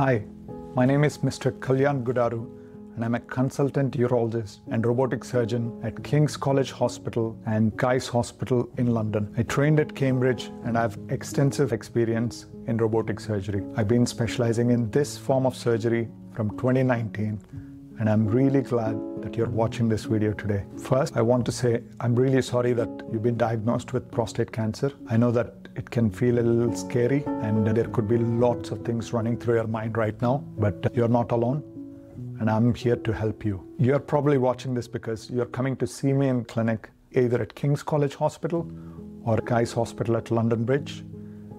Hi, my name is Mr. Kalyan Gudaru and I'm a consultant urologist and robotic surgeon at King's College Hospital and Guy's Hospital in London. I trained at Cambridge and I have extensive experience in robotic surgery. I've been specializing in this form of surgery from 2019 and I'm really glad that you're watching this video today. First, I want to say I'm really sorry that you've been diagnosed with prostate cancer. I know that it can feel a little scary and there could be lots of things running through your mind right now, but you're not alone and I'm here to help you. You're probably watching this because you're coming to see me in clinic either at King's College Hospital or Guy's Hospital at London Bridge.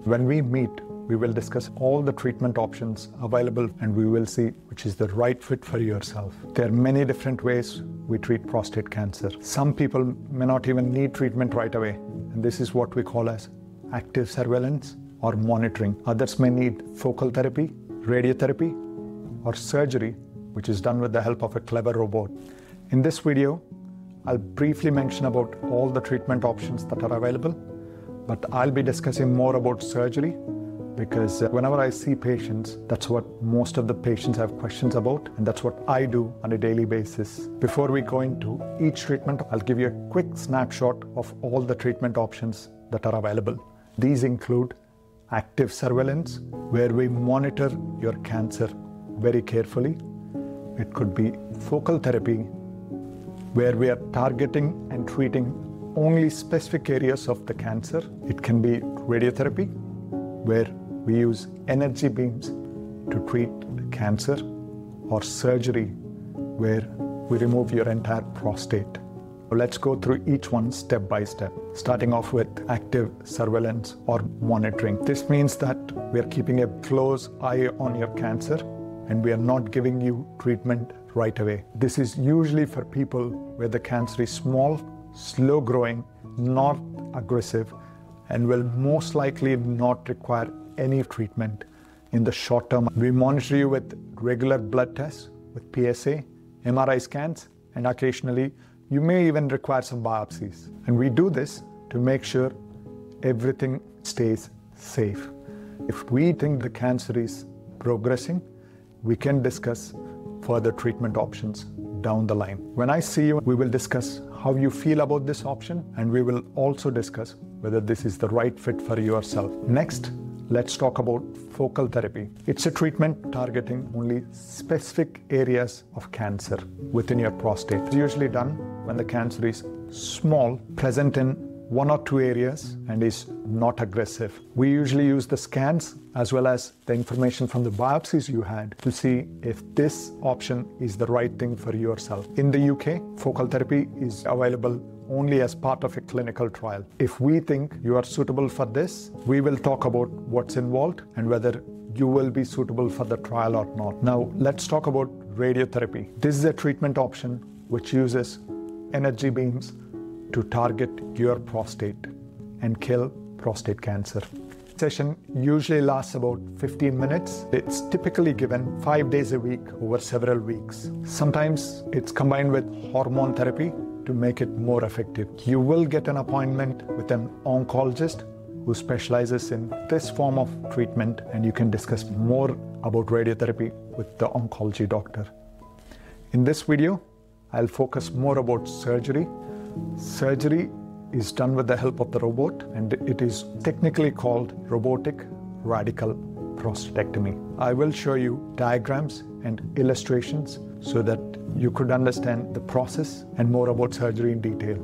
When we meet, we will discuss all the treatment options available and we will see which is the right fit for yourself. There are many different ways we treat prostate cancer. Some people may not even need treatment right away, and this is what we call as active surveillance or monitoring. Others may need focal therapy, radiotherapy, or surgery, which is done with the help of a clever robot. In this video, I'll briefly mention about all the treatment options that are available, but I'll be discussing more about surgery because whenever I see patients, that's what most of the patients have questions about, and that's what I do on a daily basis. Before we go into each treatment, I'll give you a quick snapshot of all the treatment options that are available. These include active surveillance, where we monitor your cancer very carefully. It could be focal therapy, where we are targeting and treating only specific areas of the cancer. It can be radiotherapy, where we use energy beams to treat cancer, or surgery, where we remove your entire prostate. Let's go through each one step by step, starting off with active surveillance or monitoring. This means that we are keeping a close eye on your cancer and we are not giving you treatment right away. This is usually for people where the cancer is small, slow growing, not aggressive, and will most likely not require any treatment in the short term. We monitor you with regular blood tests, with PSA, MRI scans, and occasionally you may even require some biopsies. And we do this to make sure everything stays safe. If we think the cancer is progressing, we can discuss further treatment options down the line. When I see you, we will discuss how you feel about this option, and we will also discuss whether this is the right fit for yourself. Next, let's talk about focal therapy. It's a treatment targeting only specific areas of cancer within your prostate. It's usually done when the cancer is small, present in one or two areas, and is not aggressive. We usually use the scans as well as the information from the biopsies you had to see if this option is the right thing for yourself. In the UK, focal therapy is available only as part of a clinical trial. If we think you are suitable for this, we will talk about what's involved and whether you will be suitable for the trial or not. Now, let's talk about radiotherapy. This is a treatment option which uses energy beams to target your prostate and kill prostate cancer. Session usually lasts about 15 minutes. It's typically given 5 days a week over several weeks. Sometimes it's combined with hormone therapy to make it more effective. You will get an appointment with an oncologist who specializes in this form of treatment, and you can discuss more about radiotherapy with the oncology doctor. In this video, I'll focus more about surgery. Surgery is done with the help of the robot, and it is technically called robotic radical prostatectomy. I will show you diagrams and illustrations so that you could understand the process and more about surgery in detail.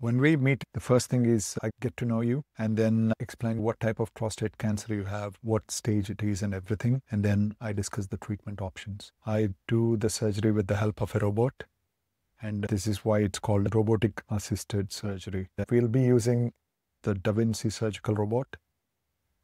When we meet, the first thing is I get to know you and then explain what type of prostate cancer you have, what stage it is and everything. And then I discuss the treatment options. I do the surgery with the help of a robot, and this is why it's called robotic assisted surgery. We'll be using the Da Vinci surgical robot.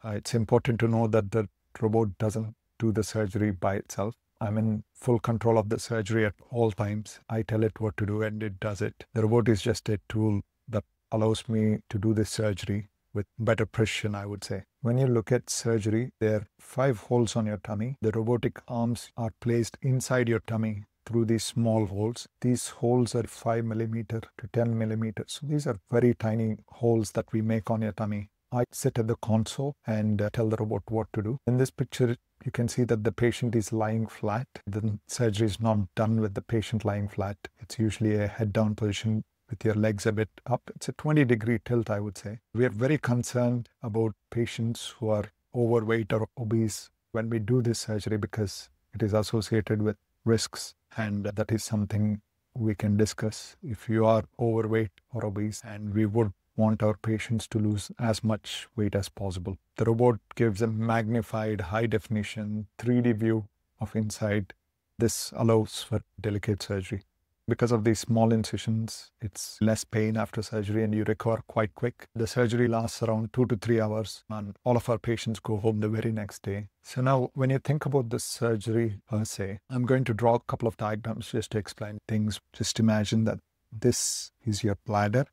It's important to know that the robot doesn't do the surgery by itself. I'm in full control of the surgery at all times. I tell it what to do and it does it. The robot is just a tool that allows me to do this surgery with better precision, I would say. When you look at surgery, there are 5 holes on your tummy. The robotic arms are placed inside your tummy through these small holes. These holes are 5 mm to 10 mm. So these are very tiny holes that we make on your tummy. I sit at the console and tell the robot what to do. In this picture, you can see that the patient is lying flat. The surgery is not done with the patient lying flat. It's usually a head down position with your legs a bit up. It's a 20-degree tilt, I would say. We are very concerned about patients who are overweight or obese when we do this surgery because it is associated with risks, and that is something we can discuss. If you are overweight or obese, and we would want our patients to lose as much weight as possible. The robot gives a magnified, high-definition 3D view of inside. This allows for delicate surgery. Because of these small incisions, it's less pain after surgery and you recover quite quick. The surgery lasts around 2 to 3 hours and all of our patients go home the very next day. So now when you think about the surgery per se, I'm going to draw a couple of diagrams just to explain things. Just imagine that this is your bladder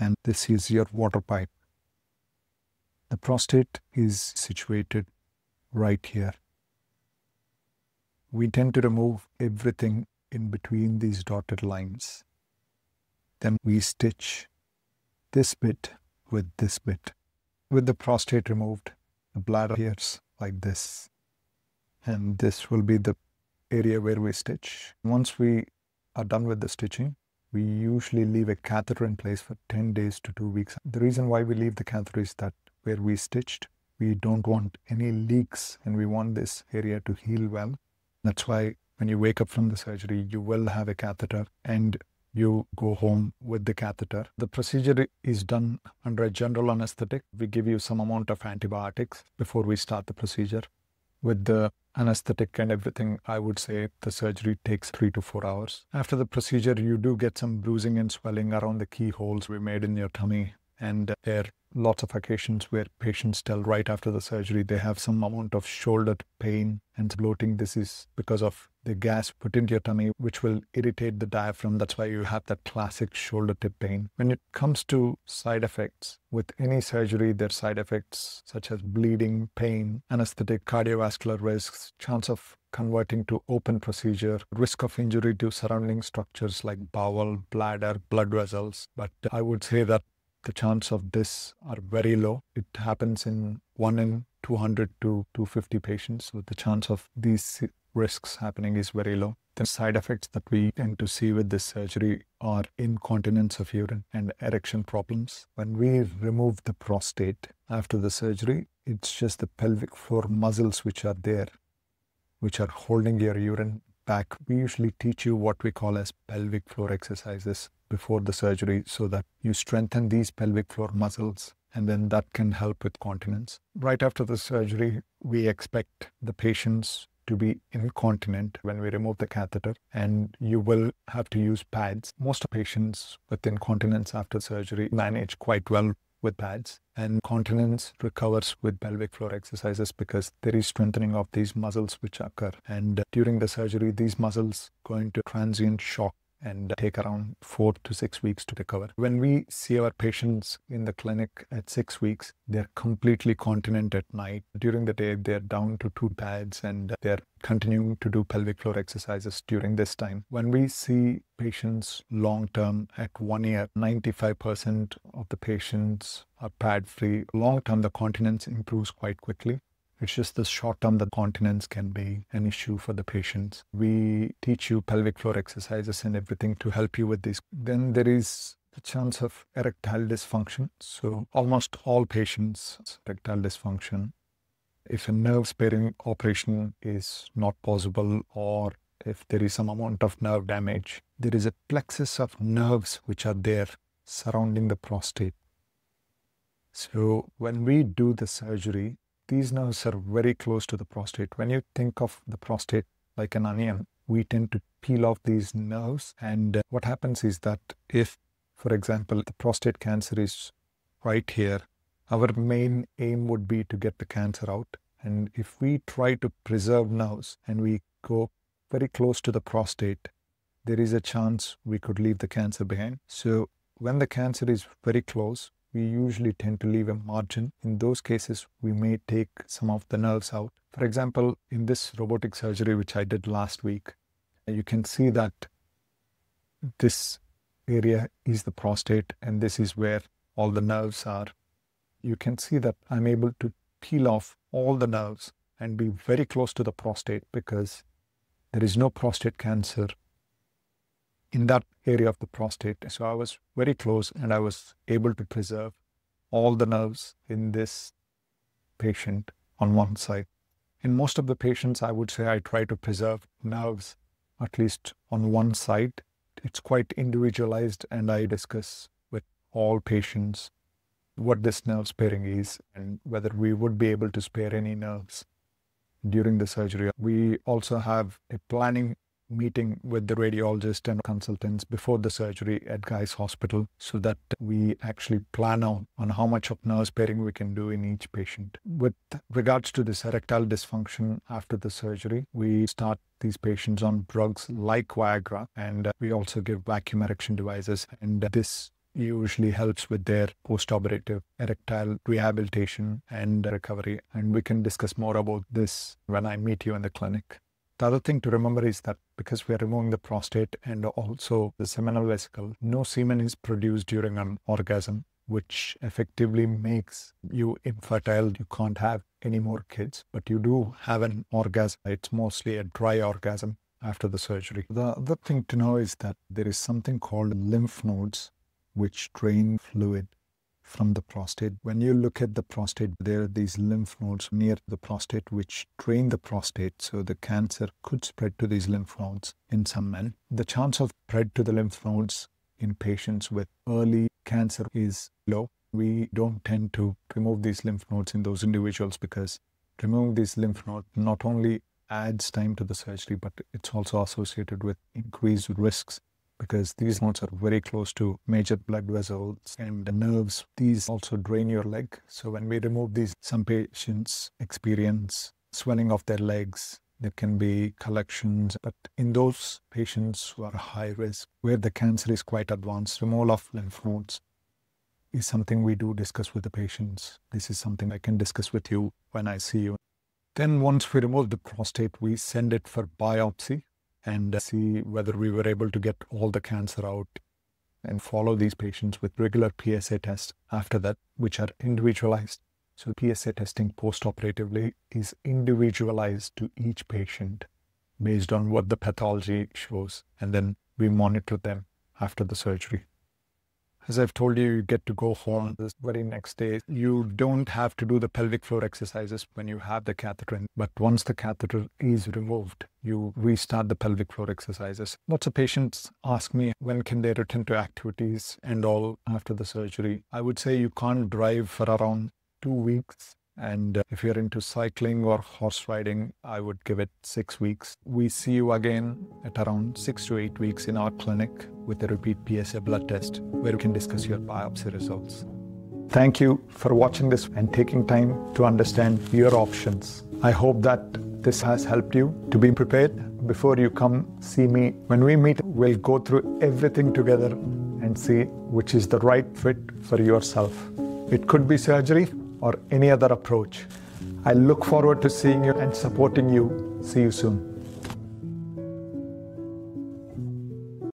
and this is your water pipe. The prostate is situated right here. We tend to remove everything in between these dotted lines. Then we stitch this bit with this bit. With the prostate removed, the bladder appears like this. And this will be the area where we stitch. Once we are done with the stitching, we usually leave a catheter in place for 10 days to 2 weeks. The reason why we leave the catheter is that where we stitched, we don't want any leaks and we want this area to heal well. That's why when you wake up from the surgery, you will have a catheter and you go home with the catheter. The procedure is done under a general anesthetic. We give you some amount of antibiotics before we start the procedure. With the anesthetic and everything, I would say the surgery takes 3 to 4 hours. After the procedure, you do get some bruising and swelling around the keyholes we made in your tummy. And there are lots of occasions where patients tell right after the surgery they have some amount of shoulder pain and bloating. This is because of the gas put into your tummy, which will irritate the diaphragm. That's why you have that classic shoulder tip pain. When it comes to side effects, with any surgery, there are side effects such as bleeding, pain, anesthetic, cardiovascular risks, chance of converting to open procedure, risk of injury to surrounding structures like bowel, bladder, blood vessels. But I would say that the chance of this are very low. It happens in 1 in 200 to 250 patients. So the chance of these risks happening is very low. The side effects that we tend to see with this surgery are incontinence of urine and erection problems. When we remove the prostate after the surgery, it's just the pelvic floor muscles which are there, which are holding your urine back. We usually teach you what we call as pelvic floor exercises before the surgery so that you strengthen these pelvic floor muscles, and then that can help with continence. Right after the surgery, we expect the patients to be incontinent when we remove the catheter, and you will have to use pads. Most patients with incontinence after surgery manage quite well with pads, and continence recovers with pelvic floor exercises because there is strengthening of these muscles which occur, and during the surgery these muscles go into transient shock and take around 4 to 6 weeks to recover. When we see our patients in the clinic at 6 weeks, they're completely continent at night. During the day, they're down to 2 pads and they're continuing to do pelvic floor exercises during this time. When we see patients long-term at 1 year, 95% of the patients are pad-free. Long-term, the continence improves quite quickly. It's just the short term that continence can be an issue for the patients. We teach you pelvic floor exercises and everything to help you with this. Then there is the chance of erectile dysfunction. So almost all patients erectile dysfunction. If a nerve sparing operation is not possible, or if there is some amount of nerve damage, there is a plexus of nerves which are there surrounding the prostate. So when we do the surgery, these nerves are very close to the prostate. When you think of the prostate like an onion, we tend to peel off these nerves. And what happens is that if, for example, the prostate cancer is right here, our main aim would be to get the cancer out. And if we try to preserve nerves and we go very close to the prostate, there is a chance we could leave the cancer behind. So when the cancer is very close, we usually tend to leave a margin. In those cases, we may take some of the nerves out. For example, in this robotic surgery, which I did last week, You can see that this area is the prostate and this is where all the nerves are. You can see that I'm able to peel off all the nerves and be very close to the prostate because there is no prostate cancer in that area of the prostate. So I was very close and I was able to preserve all the nerves in this patient on one side. In most of the patients, I would say I try to preserve nerves at least on one side. It's quite individualized and I discuss with all patients what this nerve sparing is and whether we would be able to spare any nerves during the surgery. We also have a planning meeting with the radiologist and consultants before the surgery at Guy's Hospital so that we actually plan out on how much of nerve sparing we can do in each patient. With regards to this erectile dysfunction after the surgery, we start these patients on drugs like Viagra and we also give vacuum erection devices, and this usually helps with their post-operative erectile rehabilitation and recovery, and we can discuss more about this when I meet you in the clinic. The other thing to remember is that because we are removing the prostate and also the seminal vesicle, no semen is produced during an orgasm, which effectively makes you infertile. You can't have any more kids, but you do have an orgasm. It's mostly a dry orgasm after the surgery. The other thing to know is that there is something called lymph nodes, which drain fluid from the prostate. When you look at the prostate, there are these lymph nodes near the prostate which drain the prostate, so the cancer could spread to these lymph nodes in some men. The chance of spread to the lymph nodes in patients with early cancer is low. We don't tend to remove these lymph nodes in those individuals because removing these lymph nodes not only adds time to the surgery, but it's also associated with increased risks because these nodes are very close to major blood vessels and the nerves. These also drain your leg. So when we remove these, some patients experience swelling of their legs. There can be collections, but in those patients who are high risk, where the cancer is quite advanced, removal of lymph nodes is something we do discuss with the patients. This is something I can discuss with you when I see you. Then once we remove the prostate, we send it for biopsy and see whether we were able to get all the cancer out, and follow these patients with regular PSA tests after that, which are individualized. So PSA testing post-operatively is individualized to each patient based on what the pathology shows, and then we monitor them after the surgery. As I've told you, you get to go home the very next day. You don't have to do the pelvic floor exercises when you have the catheter in. But once the catheter is removed, you restart the pelvic floor exercises. Lots of patients ask me when can they return to activities and all after the surgery. I would say you can't drive for around 2 weeks. And if you're into cycling or horse riding, I would give it 6 weeks. We see you again at around 6 to 8 weeks in our clinic with a repeat PSA blood test where we can discuss your biopsy results. Thank you for watching this and taking time to understand your options. I hope that this has helped you to be prepared before you come see me. When we meet, we'll go through everything together and see which is the right fit for yourself. It could be surgery or any other approach. I look forward to seeing you and supporting you. See you soon.